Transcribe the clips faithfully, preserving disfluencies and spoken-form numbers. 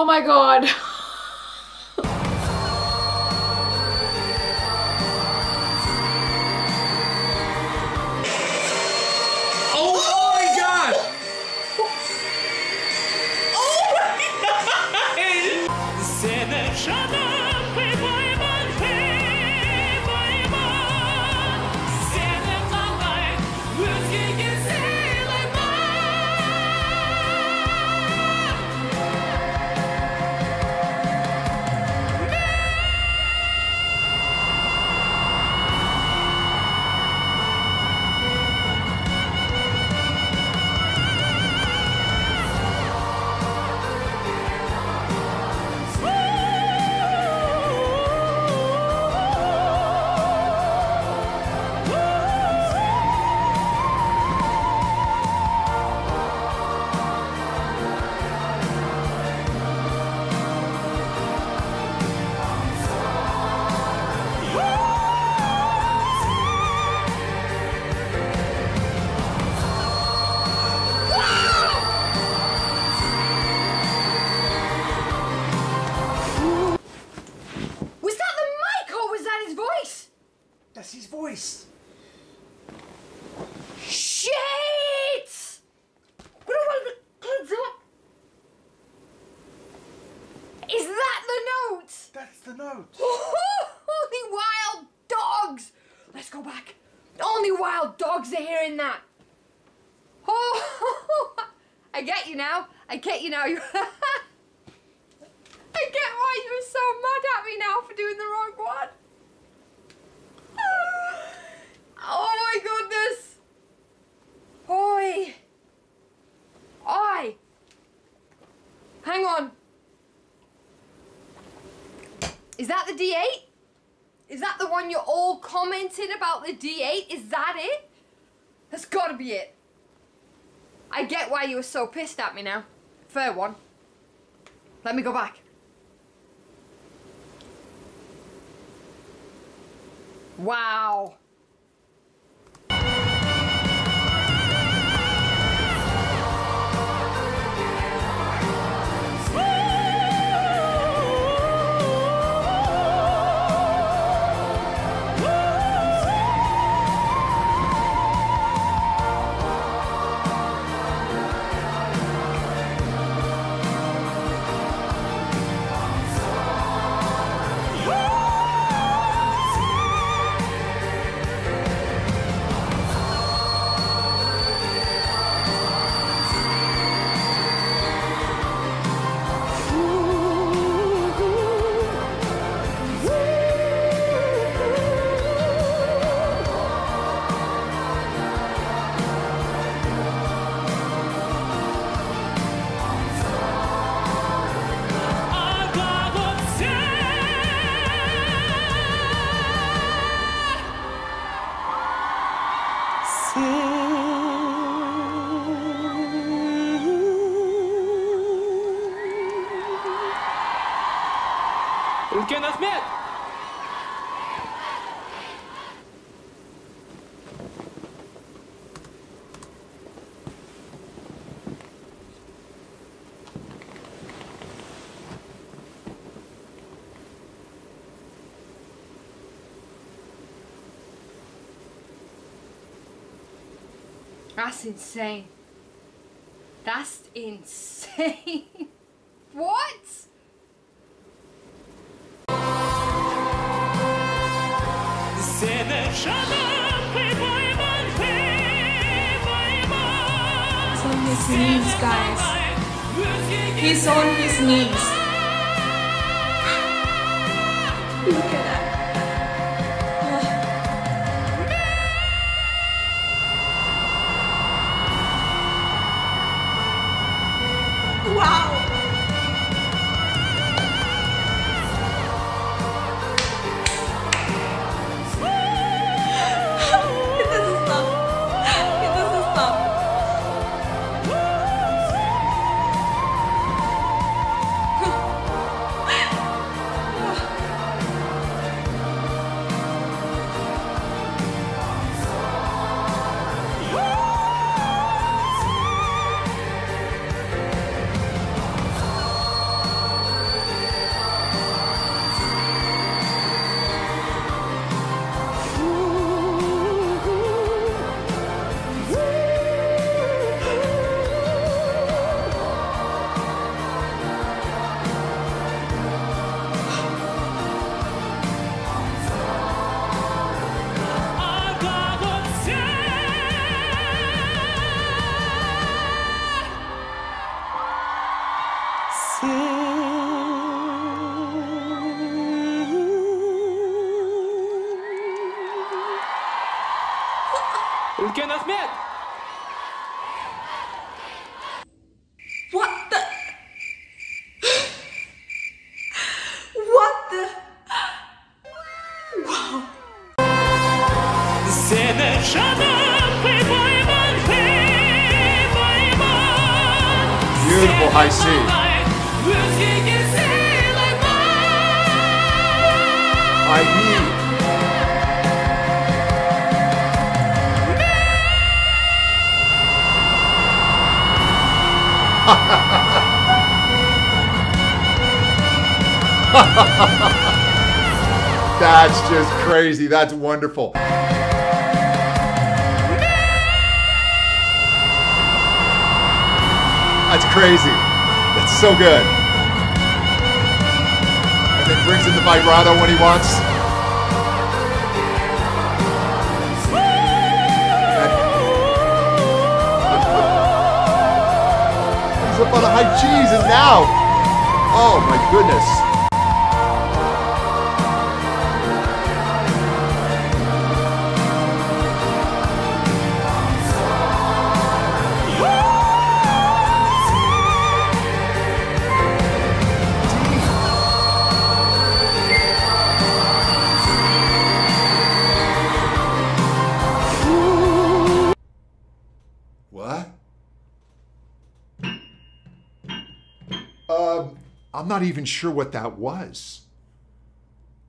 Oh my God. That's his voice. Shit! Is that the note? That's the note. Only wild dogs. Let's go back. Only wild dogs are hearing that. Oh, I get you now. I get you now. I get why you were so mad at me now for doing the wrong one. Hang on. Is that the D eight? Is that the one you're all commenting about, the D eight? Is that it? That's gotta be it. I get why you were so pissed at me now. Fair one. Let me go back. Wow. Kenneth Smith! That's insane. That's insane. What? He's on his knees, guys. He's on his knees. Look at that. It's Kenneth Smith! What the? What the? Wow. Beautiful high C. I need. That's just crazy. That's wonderful. That's crazy. That's so good. It brings in the vibrato when he wants. He's up on a high cheese and now. Oh my goodness. Um, I'm not even sure what that was.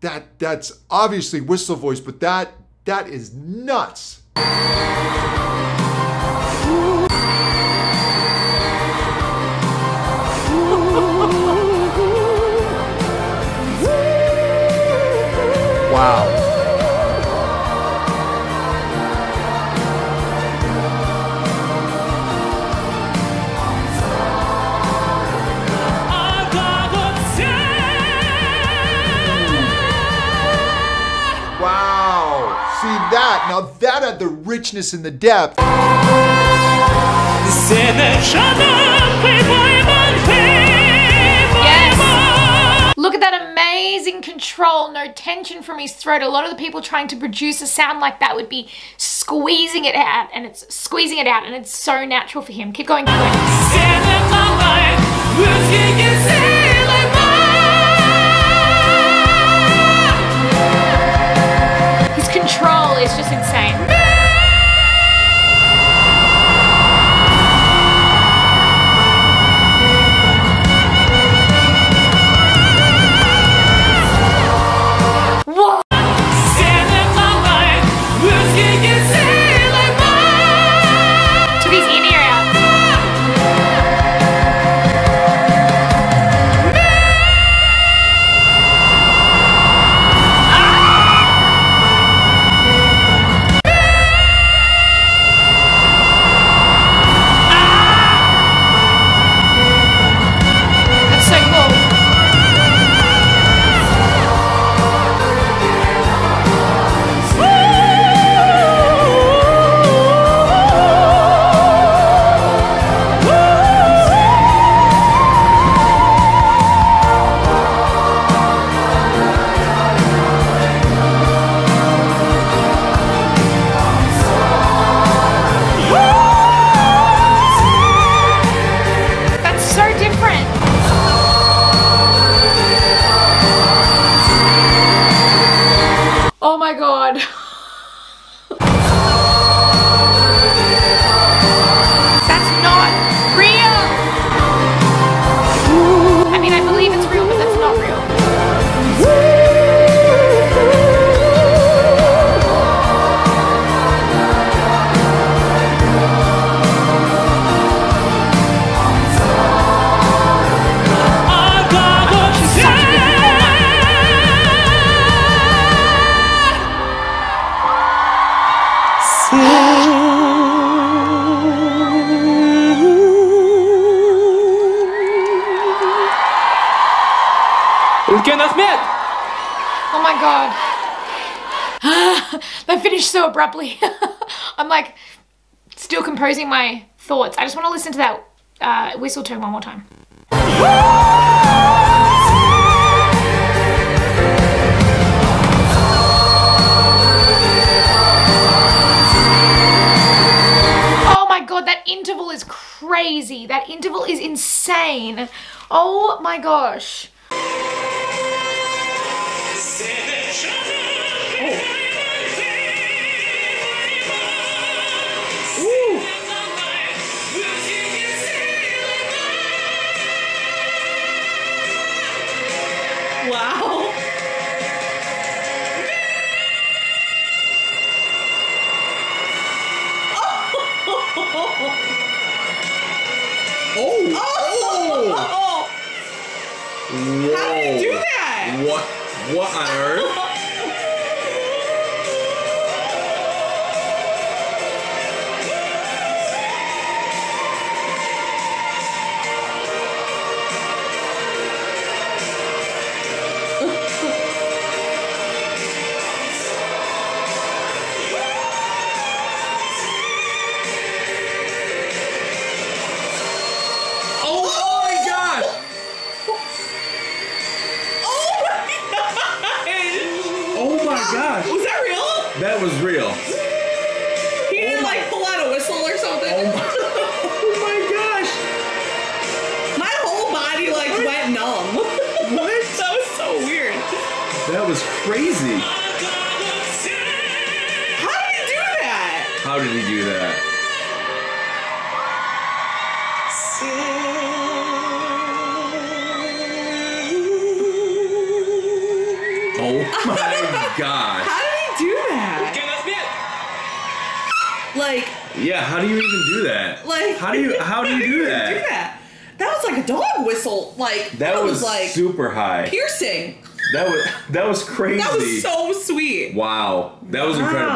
That that's obviously whistle voice, but that that is nuts. Wow. That now that had the richness and the depth. Yes. Look at that amazing control, no tension from his throat. A lot of the people trying to produce a sound like that would be squeezing it out, and it's squeezing it out, and it's so natural for him. Keep going. Keep going. Control is just insane. Whoa. Took his in ear out. Oh my God. That's not real. I mean, I believe it's real, but that's not real. Kenneth Smith! Oh my God. That finished so abruptly. I'm like still composing my thoughts. I just want to listen to that uh, whistle tone one more time. crazy. That interval is insane. Oh my gosh. Wow. Oh. Oh. Oh. Oh. Whoa. How did you do that? What? What on earth? That was real. He didn't oh like pull out a whistle or something. Oh my, oh my gosh. My whole body like what? went numb. What? That was so weird. That was crazy. How did he do that? How did he do that? Oh my gosh. How do you do that? Kenneth Smith. Like. Yeah, how do you even do that? Like. How do you, how do you do, do that? do that? That was like a dog whistle. Like. That, that was, was like. Super high. Piercing. That was, that was crazy. That was so sweet. Wow. That was wow. incredible.